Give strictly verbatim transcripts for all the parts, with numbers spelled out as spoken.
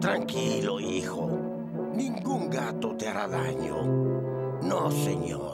Tranquilo, hijo. Ningún gato te hará daño. No, señor.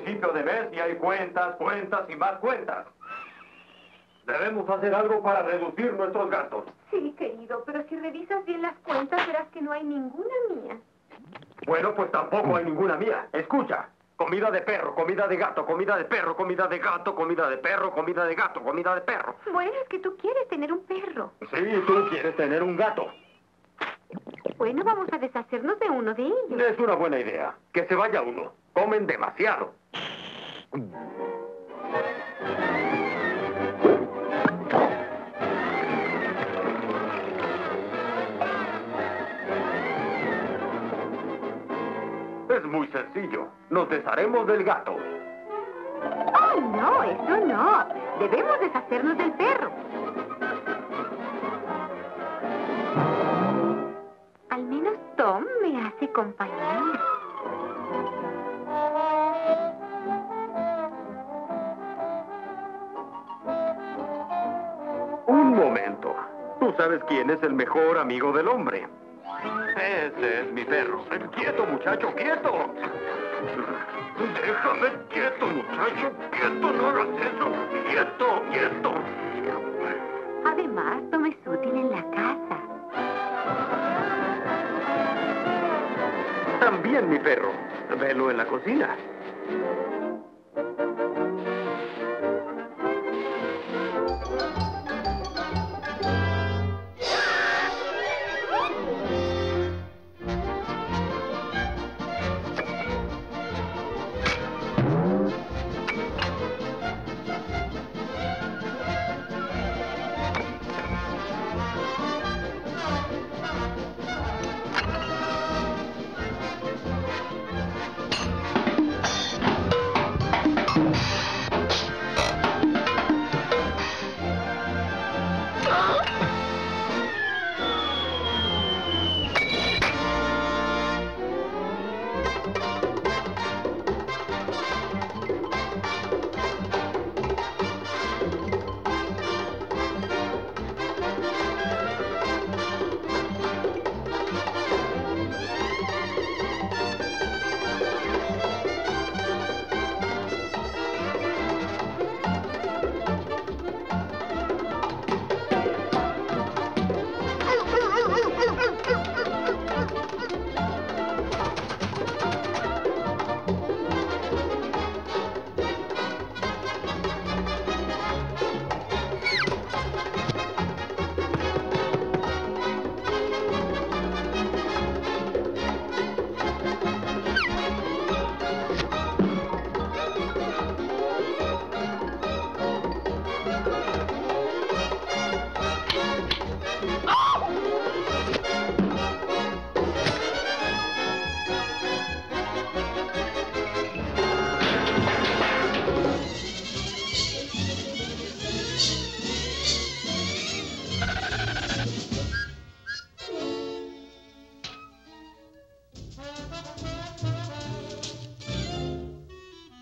principio de mes y hay cuentas, cuentas y más cuentas. Debemos hacer algo para reducir nuestros gastos. Sí, querido, pero si revisas bien las cuentas verás que no hay ninguna mía. Bueno, pues tampoco hay ninguna mía. Escucha. Comida de perro, comida de gato, comida de perro, comida de gato, comida de perro, comida de gato, comida de perro. Bueno, es que tú quieres tener un perro. Sí, tú quieres tener un gato. Bueno, vamos a deshacernos de uno de ellos. Es una buena idea. Que se vaya uno. Comen demasiado. Es muy sencillo. Nos desharemos del gato. ¡Oh, no! ¡Eso no! Debemos deshacernos del perro. Al menos Tom me hace compañía. Un momento. Tú sabes quién es el mejor amigo del hombre. Ese es mi perro. ¡Quieto, muchacho, quieto! ¡Déjame quieto, muchacho! ¡Quieto, no hagas eso! ¡Quieto, quieto! Además, Tom es útil en la casa. También mi perro. Velo en la cocina.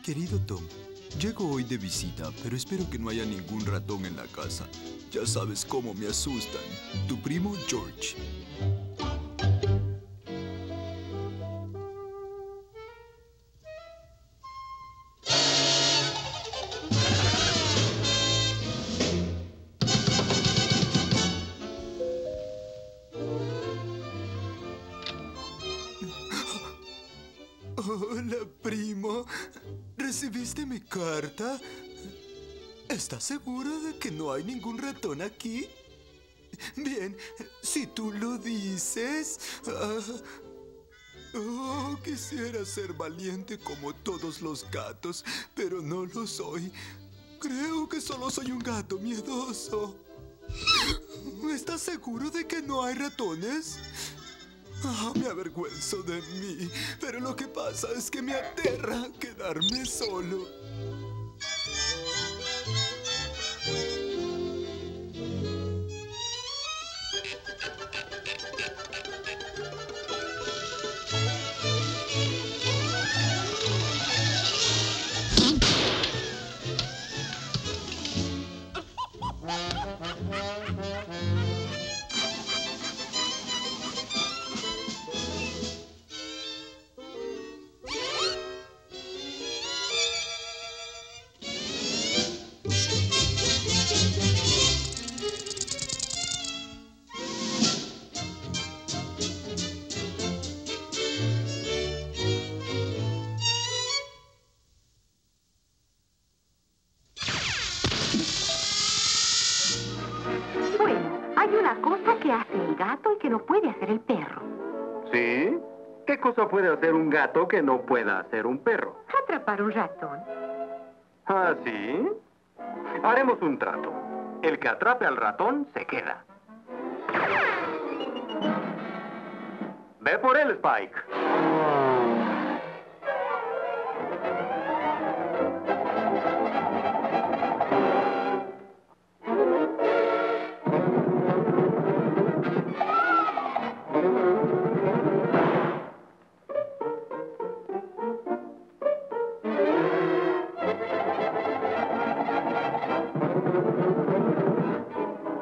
Querido Tom, llego hoy de visita, pero espero que no haya ningún ratón en la casa. Ya sabes cómo me asustan. Tu primo George. Hola, primo. ¿Recibiste mi carta? ¿Estás seguro de que no hay ningún ratón aquí? Bien, si tú lo dices... Uh, oh, quisiera ser valiente como todos los gatos, pero no lo soy. Creo que solo soy un gato miedoso. ¿Estás seguro de que no hay ratones? Oh, me avergüenzo de mí, pero lo que pasa es que me aterra quedarme solo. una cosa que hace el gato y que no puede hacer el perro. ¿Sí? ¿Qué cosa puede hacer un gato que no pueda hacer un perro? Atrapar un ratón. ¿Ah, sí? Haremos un trato. El que atrape al ratón se queda. Ve por él, Spike.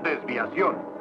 Desviación.